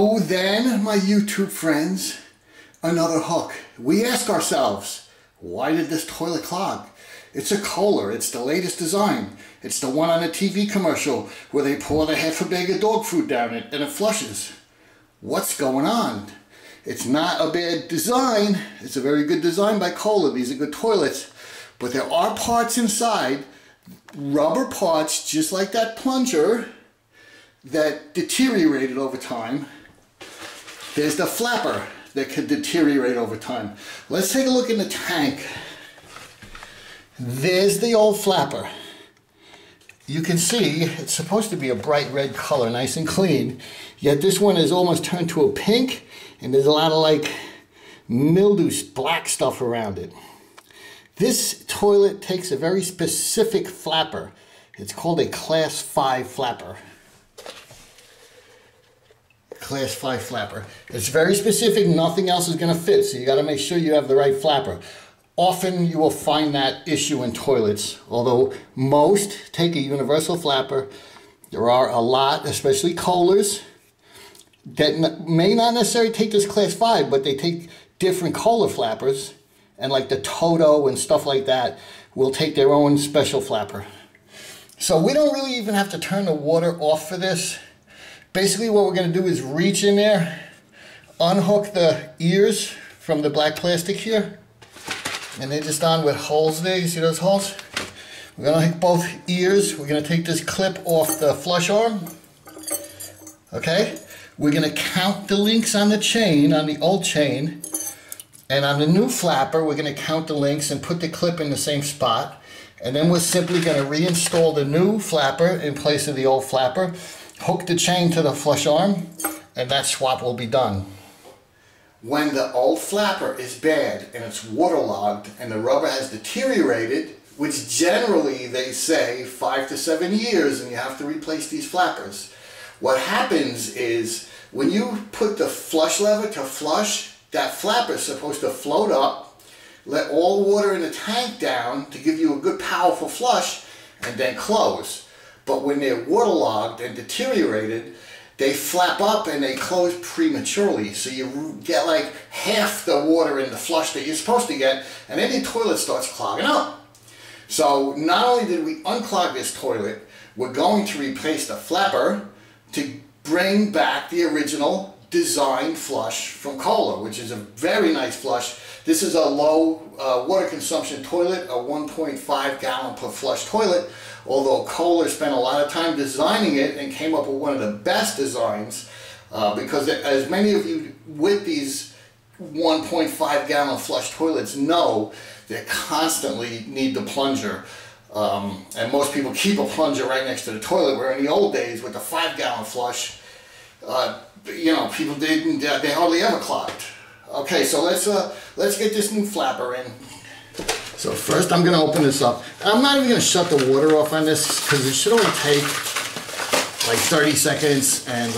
Oh then, my YouTube friends, another hook. We ask ourselves, why did this toilet clog? It's a Kohler, it's the latest design. It's the one on a TV commercial where they pour the half a bag of dog food down it and it flushes. What's going on? It's not a bad design. It's a very good design by Kohler. These are good toilets. But there are parts inside, rubber parts just like that plunger, that deteriorated over time. There's the flapper that could deteriorate over time. Let's take a look in the tank. There's the old flapper. You can see it's supposed to be a bright red color, nice and clean, yet this one is almost turned to a pink, and there's a lot of like mildew black stuff around it. This toilet takes a very specific flapper. It's called a class 5 flapper. Class 5 flapper. It's very specific, nothing else is going to fit, so you got to make sure you have the right flapper. Often you will find that issue in toilets, although most take a universal flapper. There are a lot, especially Kohlers, that may not necessarily take this class 5, but they take different Kohler flappers, and like the Toto and stuff like that will take their own special flapper. So we don't really even have to turn the water off for this. Basically what we're going to do is reach in there, unhook the ears from the black plastic here, and they're just on with holes there. You see those holes? We're going to hook both ears. We're going to take this clip off the flush arm. Okay? We're going to count the links on the chain, on the old chain, and on the new flapper we're going to count the links and put the clip in the same spot, and then we're simply going to reinstall the new flapper in place of the old flapper. Hook the chain to the flush arm, and that swap will be done. When the old flapper is bad and it's waterlogged and the rubber has deteriorated, which generally they say 5 to 7 years and you have to replace these flappers, what happens is when you put the flush lever to flush, that flapper is supposed to float up, let all the water in the tank down to give you a good powerful flush, and then close. But when they're waterlogged and deteriorated, they flap up and they close prematurely. So you get like half the water in the flush that you're supposed to get, and then your toilet starts clogging up. So not only did we unclog this toilet, we're going to replace the flapper to bring back the original design flush from Kohler, which is a very nice flush. This is a low water consumption toilet, a 1.5 gallon per flush toilet, although Kohler spent a lot of time designing it and came up with one of the best designs, because as many of you with these 1.5 gallon flush toilets know, they constantly need the plunger. And most people keep a plunger right next to the toilet, where in the old days with the 5 gallon flush, you know, people didn't, they hardly ever clogged. Okay, so let's get this new flapper in. So first I'm going to open this up. I'm not even going to shut the water off on this because it should only take like 30 seconds and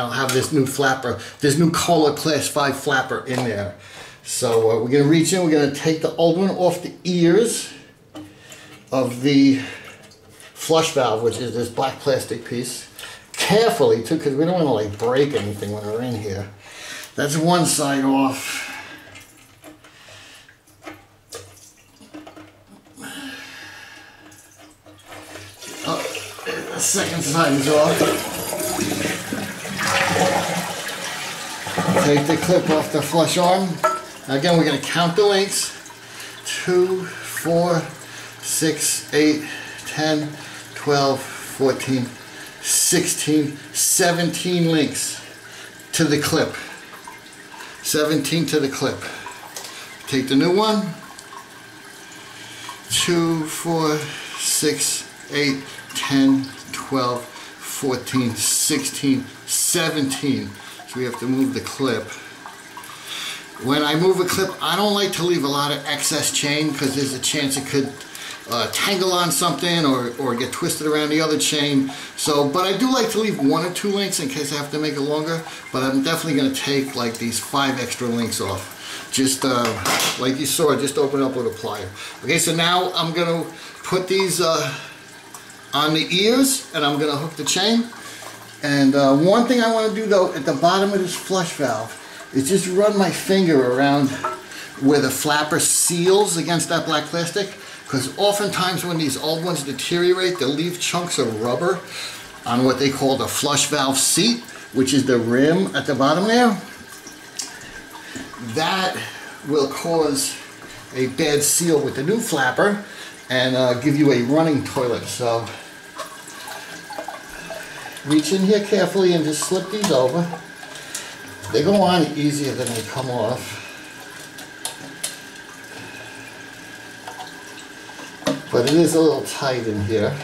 I'll have this new flapper, this new Kohler Class 5 flapper in there. So we're going to reach in, we're going to take the old one off the ears of the flush valve, which is this black plastic piece. Carefully too, because we don't want to like break anything when we're in here. That's one side off. The second side is off. Take the clip off the flush arm. Again, we're going to count the links. 2, 4, 6, 8, 10, 12, 14, 16, 17 links to the clip. 17 to the clip. Take the new one. 2, 4, 6, 8, 10, 12, 14, 16, 17. So we have to move the clip. When I move a clip, I don't like to leave a lot of excess chain because there's a chance it could tangle on something or get twisted around the other chain. So, but I do like to leave 1 or 2 links in case I have to make it longer, but I'm definitely going to take like these 5 extra links off. Just like you saw, just open it up with a plier. Okay, so now I'm going to put these on the ears, and I'm going to hook the chain And one thing I want to do though at the bottom of this flush valve is just run my finger around where the flapper seals against that black plastic, because oftentimes when these old ones deteriorate, they'll leave chunks of rubber on what they call the flush valve seat, which is the rim at the bottom there. That will cause a bad seal with the new flapper and give you a running toilet. So reach in here carefully and just slip these over. They go on easier than they come off. But it is a little tight in here.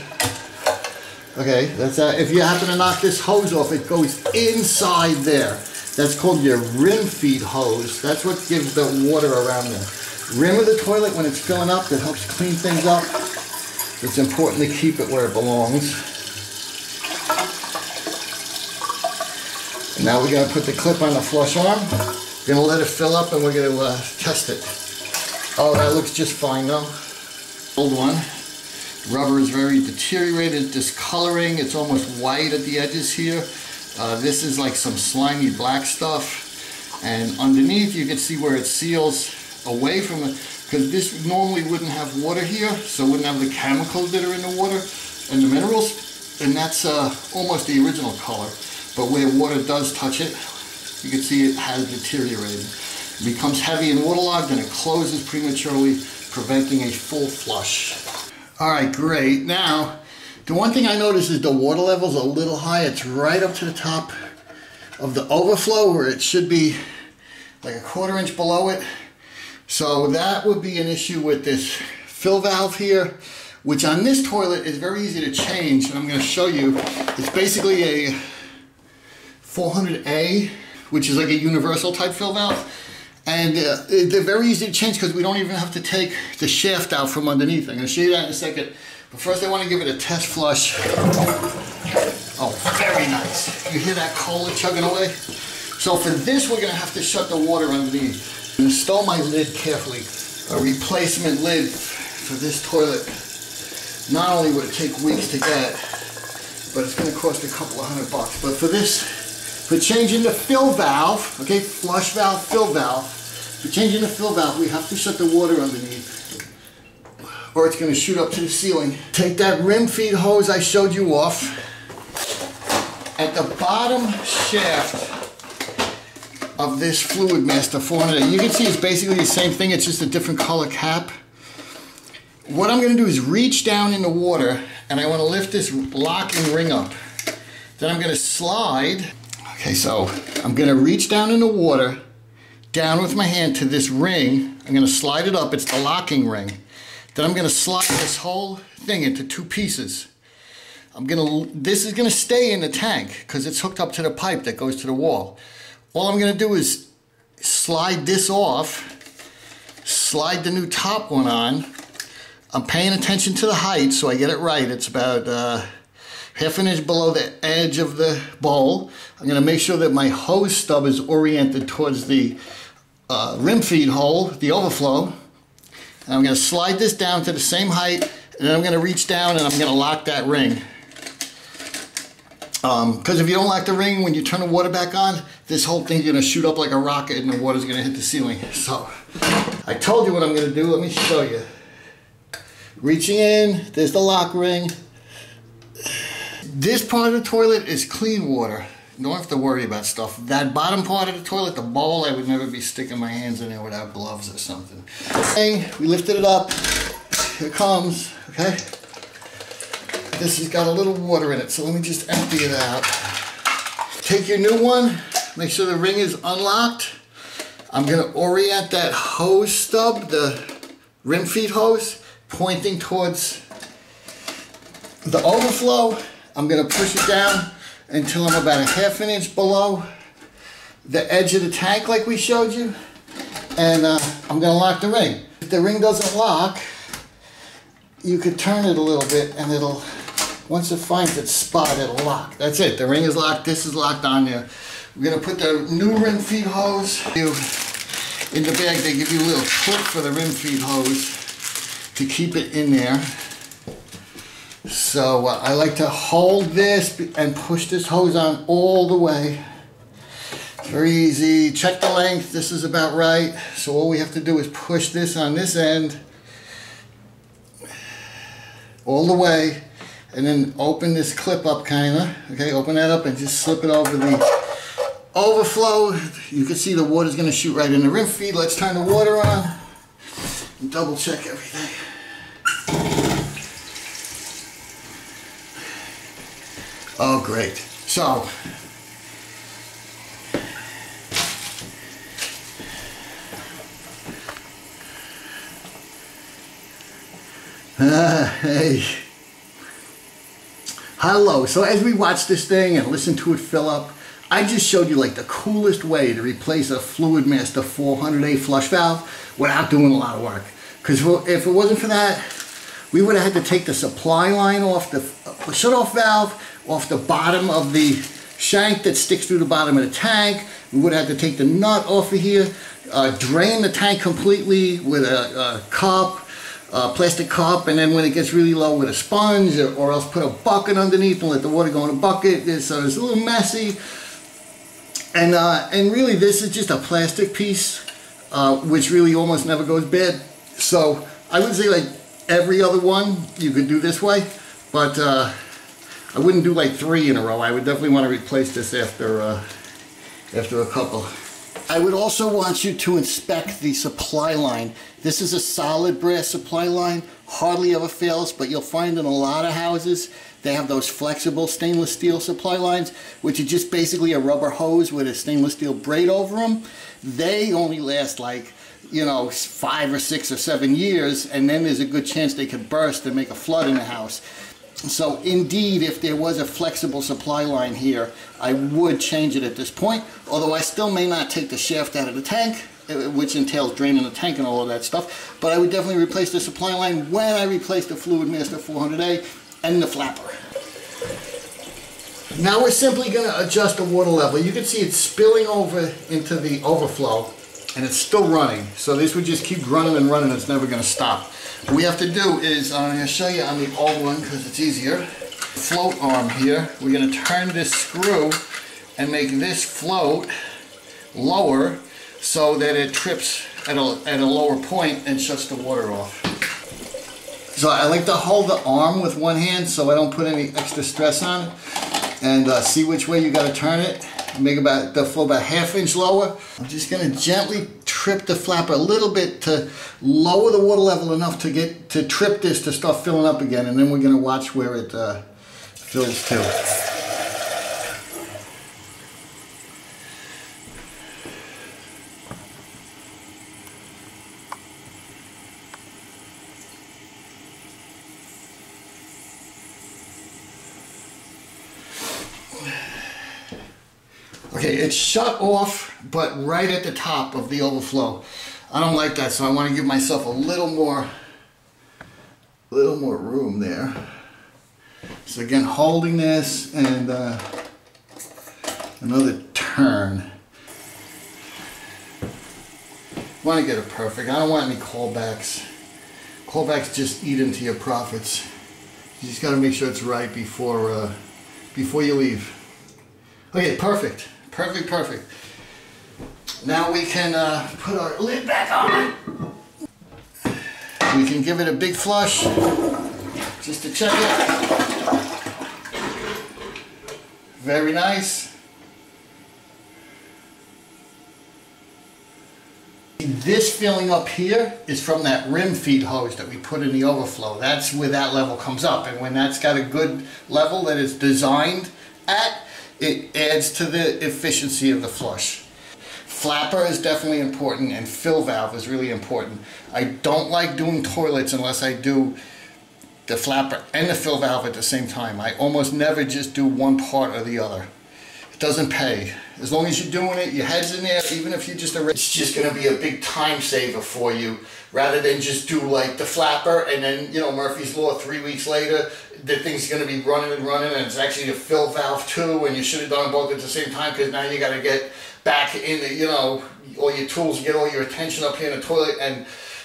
Okay, that's if you happen to knock this hose off, it goes inside there. That's called your rim feed hose. That's what gives the water around there. Rim of the toilet, when it's filling up, that helps clean things up. It's important to keep it where it belongs. And now we're going to put the clip on the flush arm. We're going to let it fill up and we're going to test it. Oh, that looks just fine though. Old one. Rubber is very deteriorated, discoloring. It's almost white at the edges here. This is like some slimy black stuff, and underneath you can see where it seals away from it, because this normally wouldn't have water here, so it wouldn't have the chemicals that are in the water and the minerals, and that's almost the original color. But where water does touch it, you can see it has deteriorated. It becomes heavy and waterlogged and it closes prematurely, preventing a full flush. Alright, great. Now the one thing I noticed is the water level's a little high. It's right up to the top of the overflow where it should be like a 1/4 inch below it. So that would be an issue with this fill valve here, which on this toilet is very easy to change. And I'm going to show you. It's basically a 400A, which is like a universal type fill valve. And they're very easy to change because we don't even have to take the shaft out from underneath. I'm going to show you that in a second. But first I want to give it a test flush. Oh, very nice. You hear that Kohler chugging away? So for this, we're going to have to shut the water underneath. Install my lid carefully. A replacement lid for this toilet. Not only would it take weeks to get, but it's going to cost a couple of $100. But for this, for changing the fill valve, okay, flush valve, fill valve. For changing the fill valve, we have to shut the water underneath, or it's going to shoot up to the ceiling. Take that rim feed hose I showed you off. At the bottom shaft of this Fluidmaster 400, you can see it's basically the same thing, it's just a different color cap. What I'm going to do is reach down in the water and I want to lift this locking ring up. Then I'm going to slide. Okay, so I'm going to reach down in the water, down with my hand to this ring. I'm going to slide it up, it's the locking ring. Then I'm going to slide this whole thing into two pieces. This is going to stay in the tank because it's hooked up to the pipe that goes to the wall. All I'm going to do is slide this off, slide the new top one on. I'm paying attention to the height so I get it right. It's about 1/2 inch below the edge of the bowl. I'm going to make sure that my hose stub is oriented towards the rim feed hole, the overflow. And I'm going to slide this down to the same height, and then I'm going to reach down and I'm going to lock that ring. Because if you don't lock the ring, when you turn the water back on, this whole thing's going to shoot up like a rocket and the water's going to hit the ceiling. So, I told you what I'm going to do. Let me show you. Reaching in, there's the lock ring. This part of the toilet is clean water. You don't have to worry about stuff. That bottom part of the toilet, the bowl, I would never be sticking my hands in there without gloves or something. Okay, we lifted it up. Here it comes, okay? This has got a little water in it, so let me just empty it out. Take your new one, make sure the ring is unlocked. I'm gonna orient that hose stub, the rim feed hose, pointing towards the overflow. I'm gonna push it down until I'm about 1/2 inch below the edge of the tank like we showed you, and I'm going to lock the ring. If the ring doesn't lock, you could turn it a little bit and it'll, once it finds its spot, it'll lock. That's it, the ring is locked, this is locked on there. We're going to put the new rim feed hose in the bag. They give you a little clip for the rim feed hose to keep it in there. So I like to hold this and push this hose on all the way. It's very easy. Check the length. This is about right. So all we have to do is push this on this end all the way, and then open this clip up kinda. Okay, open that up and just slip it over the overflow. You can see the water's gonna shoot right in the rim feed. Let's turn the water on and double check everything. Oh, great. So hey. Hello. So as we watch this thing and listen to it fill up, I just showed you like the coolest way to replace a Fluidmaster 400A flush valve without doing a lot of work. Because if it wasn't for that, we would have had to take the supply line off the shut-off valve, off the bottom of the shank that sticks through the bottom of the tank. We would have to take the nut off of here, drain the tank completely with a cup. Plastic cup, and then when it gets really low with a sponge, or else put a bucket underneath and let the water go in a bucket. So it's a little messy, and really this is just a plastic piece which really almost never goes bad. So I would say like every other one you could do this way, but I wouldn't do like 3 in a row. I would definitely want to replace this after after a couple. I would also want you to inspect the supply line. This is a solid brass supply line, hardly ever fails, but you'll find in a lot of houses they have those flexible stainless steel supply lines, which are just basically a rubber hose with a stainless steel braid over them. They only last like, you know, 5 or 6 or 7 years, and then there's a good chance they could burst and make a flood in the house. So indeed, if there was a flexible supply line here, I would change it at this point, although I still may not take the shaft out of the tank, which entails draining the tank and all of that stuff, but I would definitely replace the supply line when I replace the Fluidmaster 400A and the flapper. Now we're simply going to adjust the water level. You can see it's spilling over into the overflow, and it's still running, so this would just keep running and running. It's never going to stop. What we have to do is, I'm going to show you on the old one because it's easier, float arm here, we're going to turn this screw and make this float lower so that it trips at a lower point and shuts the water off. So I like to hold the arm with one hand so I don't put any extra stress on it, and see which way you got to turn it. Make about the flow about ½ inch lower. I'm just going to gently trip the flapper a little bit to lower the water level enough to get to trip this to start filling up again, and then we're going to watch where it fills to. Okay, it's shut off, but right at the top of the overflow. I don't like that, so I want to give myself a little more room there. So again, holding this and another turn. I want to get it perfect. I don't want any callbacks. Callbacks just eat into your profits. You just got to make sure it's right before you leave. Okay, perfect. Perfect, perfect. Now we can put our lid back on. We can give it a big flush just to check it. Very nice. This filling up here is from that rim feed hose that we put in the overflow. That's where that level comes up. And when that's got a good level that it's designed at, it adds to the efficiency of the flush. Flapper is definitely important, and fill valve is really important. I don't like doing toilets unless I do the flapper and the fill valve at the same time. I almost never just do one part or the other. It doesn't pay. As long as you're doing it, your head's in there, even if you just... It's just going to be a big time saver for you, rather than just do like the flapper and then, you know, Murphy's Law 3 weeks later, the thing's going to be running and running, and it's actually a fill valve too, and you should have done both at the same time, because now you got to get back in the, you know, all your tools, get all your attention up here in the toilet and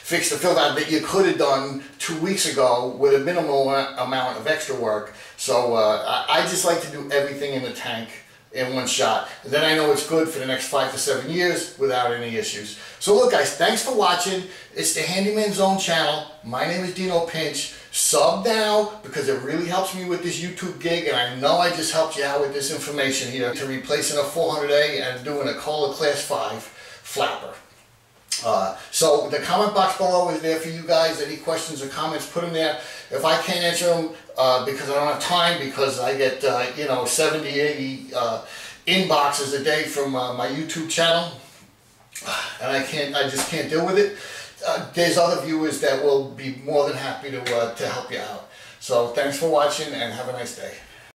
fix the filter out that you could have done 2 weeks ago with a minimal amount of extra work. So I just like to do everything in the tank in one shot. And then I know it's good for the next 5 to 7 years without any issues. So look guys, thanks for watching. It's the Handyman Zone channel. My name is Dino Pinch. Sub now because it really helps me with this YouTube gig, and I know I just helped you out with this information here to replacing a 400A and doing a Kohler Class 5 flapper. So the comment box below is there for you guys. Any questions or comments, put them there. If I can't answer them because I don't have time, because I get, you know, 70, 80 inboxes a day from my YouTube channel, and I just can't deal with it. There's other viewers that will be more than happy to help you out. So thanks for watching and have a nice day.